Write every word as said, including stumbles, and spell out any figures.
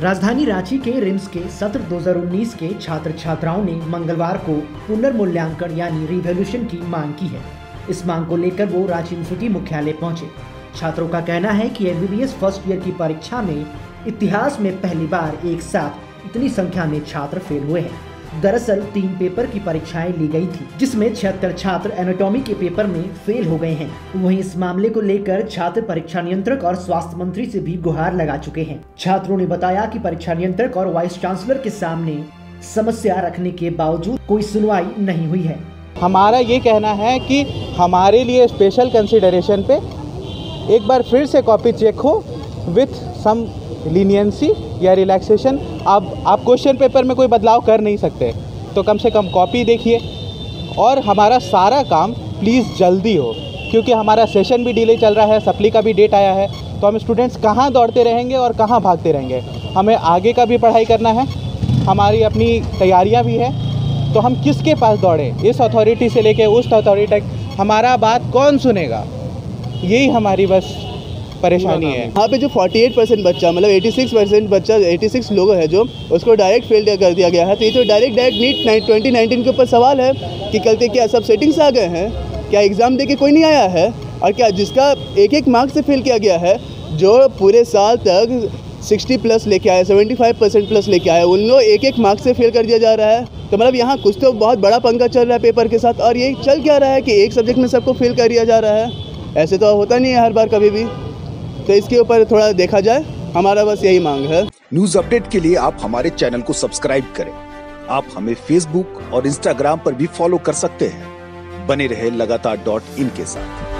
राजधानी रांची के रिम्स के सत्र दो हज़ार उन्नीस के छात्र छात्राओं ने मंगलवार को पुनर्मूल्यांकन यानी रिवैल्यूएशन की मांग की है। इस मांग को लेकर वो रांची यूनिवर्सिटी मुख्यालय पहुंचे। छात्रों का कहना है कि M B B S first year की परीक्षा में इतिहास में पहली बार एक साथ इतनी संख्या में छात्र फेल हुए हैं। दरअसल तीन पेपर की परीक्षाएं ली गई थी, जिसमें छिहत्तर छात्र एनाटॉमी के पेपर में फेल हो गए हैं। वहीं इस मामले को लेकर छात्र परीक्षा नियंत्रक और स्वास्थ्य मंत्री से भी गुहार लगा चुके हैं। छात्रों ने बताया कि परीक्षा नियंत्रक और वाइस चांसलर के सामने समस्या रखने के बावजूद कोई सुनवाई नहीं हुई है। हमारा ये कहना है कि हमारे लिए स्पेशल कंसिडरेशन पे एक बार फिर से कॉपी चेक हो विथ सम लीनियंसी या रिलैक्सेशन। आप आप क्वेश्चन पेपर में कोई बदलाव कर नहीं सकते, तो कम से कम कॉपी देखिए और हमारा सारा काम प्लीज़ जल्दी हो, क्योंकि हमारा सेशन भी डिले चल रहा है, सप्ली का भी डेट आया है, तो हम स्टूडेंट्स कहाँ दौड़ते रहेंगे और कहाँ भागते रहेंगे। हमें आगे का भी पढ़ाई करना है, हमारी अपनी तैयारियाँ भी है, तो हम किसके पास दौड़े? इस अथॉरिटी से लेके उस अथॉरिटी तक हमारा बात कौन सुनेगा? यही हमारी बस परेशानी है। यहाँ पे जो अड़तालीस परसेंट बच्चा, मतलब छियासी परसेंट बच्चा, छियासी लोग है जो उसको डायरेक्ट फेल कर दिया गया है, तो ये तो direct direct NEET twenty nineteen के ऊपर सवाल है कि कल के क्या सब सेटिंग्स आ गए हैं, क्या एग्ज़ाम दे के कोई नहीं आया है, और क्या जिसका एक एक मार्क्स से फेल किया गया है, जो पूरे साल तक साठ प्लस लेके आए, पचहत्तर परसेंट प्लस लेके आए, उन लोग एक एक मार्क्स से फेल कर दिया जा रहा है। तो मतलब यहाँ कुछ तो बहुत बड़ा पंगा चल रहा है पेपर के साथ, और ये चल क्या रहा है कि एक सब्जेक्ट में सबको फेल कर दिया जा रहा है। ऐसे तो होता नहीं है हर बार कभी भी, तो इसके ऊपर थोड़ा देखा जाए, हमारा बस यही मांग है। न्यूज अपडेट के लिए आप हमारे चैनल को सब्सक्राइब करें। आप हमें फेसबुक और इंस्टाग्राम पर भी फॉलो कर सकते हैं। बने रहे लगातार डॉट इन के साथ।